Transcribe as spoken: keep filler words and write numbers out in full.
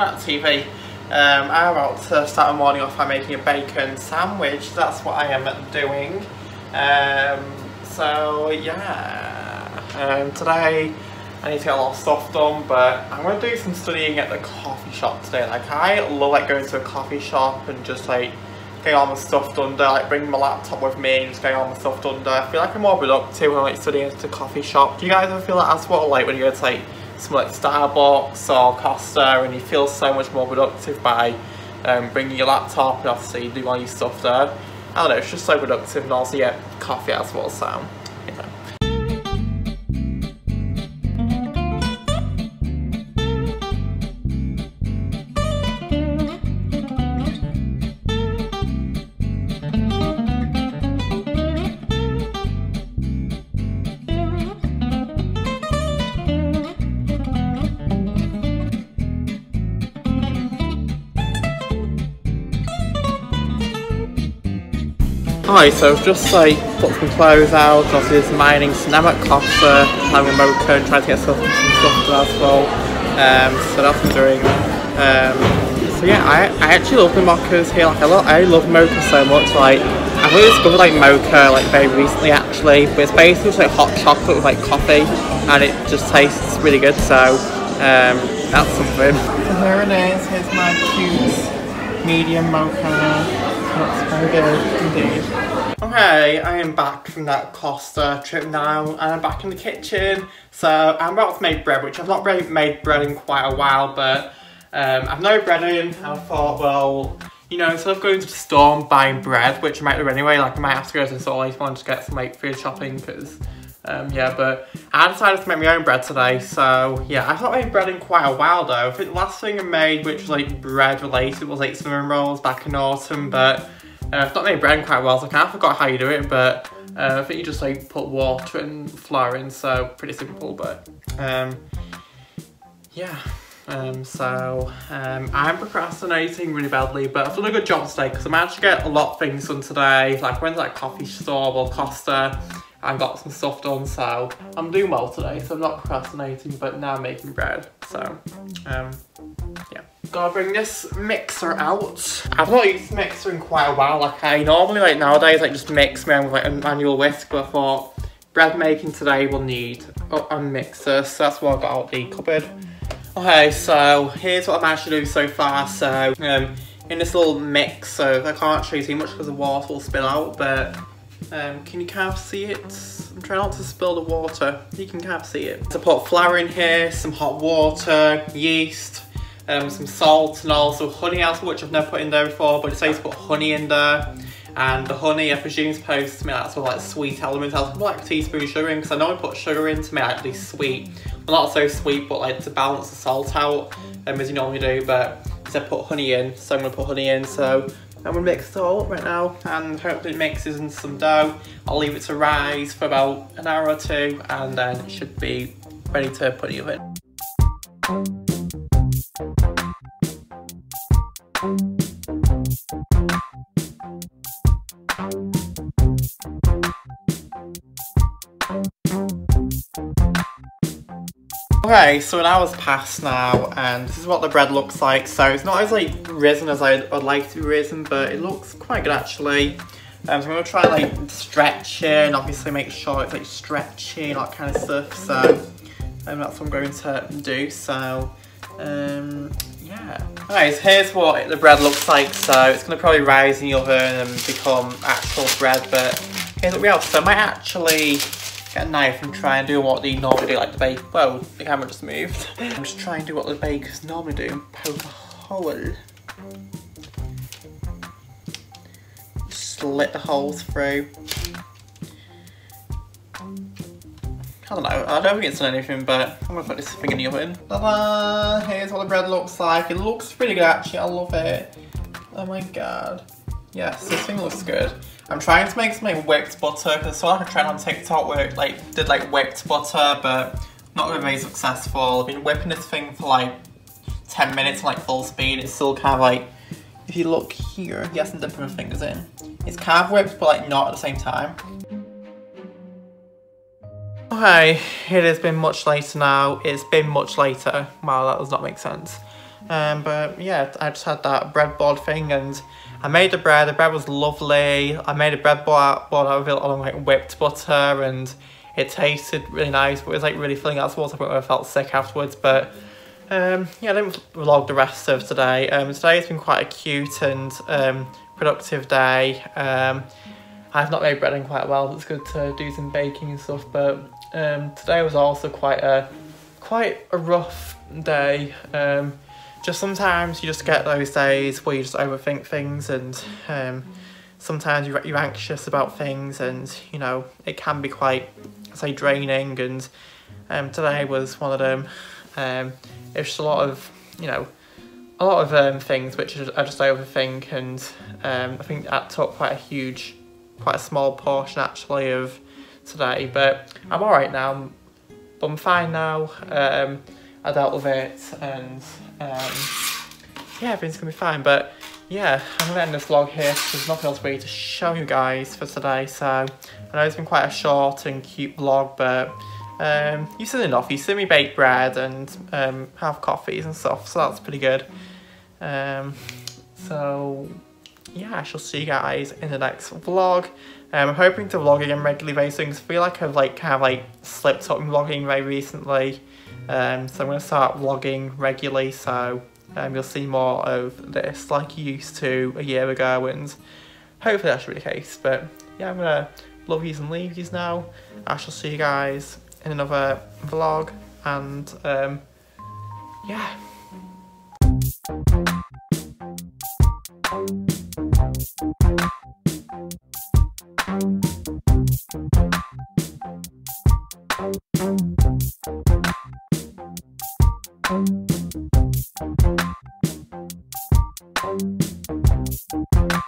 out of T V. Um, I'm about to start the morning off by making a bacon sandwich. That's what I am doing. Um, so yeah, um, today I need to get a lot of stuff done, but I'm going to do some studying at the coffee shop today. Like, I love like going to a coffee shop and just like getting all my stuff done there, like bringing my laptop with me and just getting all my stuff done there. I feel like I'm more productive when I'm like studying at the coffee shop. Do you guys ever feel that as well, like when you go to like somewhere like Starbucks or Costa and you feel so much more productive by um, bringing your laptop and obviously doing all your stuff there? I don't know, it's just so productive. And also, yeah, coffee as well, so you know. Alright, so I've just like put some clothes out, obviously this mining, so now I'm at Costa, having a mocha and trying to get some, some stuff for that as well. Um, so that's what I'm doing. Um, so yeah, I, I actually love the mochas here, like I love, I love mocha so much. Like, I've only discovered like mocha like very recently actually, but it's basically just like hot chocolate with like coffee and it just tastes really good, so um, that's something. So here it is, here's my cute medium mocha. That's very good, indeed. Okay, I am back from that Costa trip now and I'm back in the kitchen. So I'm about to make bread, which I've not really made bread in quite a while, but um, I've no bread in and I thought, well, you know, instead of going to the store and buying bread, which I might do anyway, like I might have to go to the store later on to get some like food shopping because um, yeah, but I decided to make my own bread today. So yeah, I've not made bread in quite a while though. I think the last thing I made, which was like bread related, was like cinnamon rolls back in autumn, but Uh, I've not made bread in quite a while, so I kind of forgot how you do it, but uh, I think you just like put water and flour in, so pretty simple, but um, yeah. Um, so um, I'm procrastinating really badly, but I've done a good job today because I managed to get a lot of things done today. Like, I went to that coffee store, well, Costa, and got some stuff done, so I'm doing well today, so I'm not procrastinating, but now I'm making bread, so um, yeah. Gotta bring this mixer out. I've not used mixer in quite a while. Like, I normally, like nowadays, like just mix me with like a manual whisk, but I thought bread making today will need a mixer, so that's what I got out of the cupboard. Okay, so here's what I've managed to do so far. So um, in this little mix, so I can't show you too much because the water will spill out, but um, can you kind of see it? I'm trying not to spill the water. You can kind of see it. So put flour in here, some hot water, yeast, Um, some salt and also honey out, which I've never put in there before, but it says to put honey in there. And the honey, I presume, is supposed to make that sort of like sweet element. I'll put like a teaspoon of sugar in, because I normally put sugar in to make actually sweet. Well, not so sweet, but like to balance the salt out, um, as you normally do, but it said put honey in, so I'm gonna put honey in. So I'm gonna mix it all up right now, and hopefully it mixes into some dough. I'll leave it to rise for about an hour or two, and then it should be ready to put in the oven. Okay, so an hour's passed now and this is what the bread looks like. So it's not as like risen as I would like it to be risen, but it looks quite good actually. Um, so I'm going to try like stretch it and obviously make sure it's like stretchy and that kind of stuff. So um, that's what I'm going to do. So um, yeah. Alright, so here's what the bread looks like. So it's going to probably rise in the oven and become actual bread, but here's what we have. So I might actually get a knife and try and do what they normally do, like the bake. Whoa, the camera just moved. I'm just trying to do what the bakers normally do and poke a hole. Slit the holes through. I don't know, I don't think it's done anything, but I'm gonna put this thing in the oven. Ta-da! Here's what the bread looks like. It looks pretty good actually, I love it. Oh my god. Yes, this thing looks good. I'm trying to make some like whipped butter because I saw like a trend on TikTok where it like did like whipped butter, but not really very successful. I've been whipping this thing for like ten minutes on like full speed. It's still kind of like, if you look here, he hasn't dipped my fingers in. It's kind of whipped, but like not at the same time. Okay, it has been much later now. It's been much later. Wow, that does not make sense. Um, but yeah, I just had that bread board thing and I made the bread. The bread was lovely. I made a bread board, board out of it along like whipped butter, and it tasted really nice, but it was like really filling out towards the point where I felt sick afterwards. But um, yeah, I didn't vlog the rest of today. Um, today it's been quite a cute and um, productive day. Um, I've not made bread in quite a while, so it's good to do some baking and stuff, but um, today was also quite a quite a rough day. Um, Just sometimes you just get those days where you just overthink things, and um, sometimes you're, you're anxious about things, and you know it can be quite, say, draining. And um, today was one of them. Um, it's just a lot of you know, a lot of um, things which I just overthink, and um, I think that took quite a huge, quite a small portion actually of today. But I'm all right now. I'm fine now. Um, I dealt with it, and um, yeah, everything's gonna be fine. But yeah, I'm gonna end this vlog here because there's nothing else really to show you guys for today. So I know it's been quite a short and cute vlog, but um, you've seen enough. You've seen me bake bread and um, have coffees and stuff, so that's pretty good. Um, so yeah, I shall see you guys in the next vlog. Um, I'm hoping to vlog again regularly very soon because I feel like I've like kind of like slipped up in vlogging very recently. Um, so I'm going to start vlogging regularly, so um, you'll see more of this like you used to a year ago, and hopefully that should be the case. But yeah, I'm going to love yous and leave yous now. I shall see you guys in another vlog, and um, yeah. Thank you.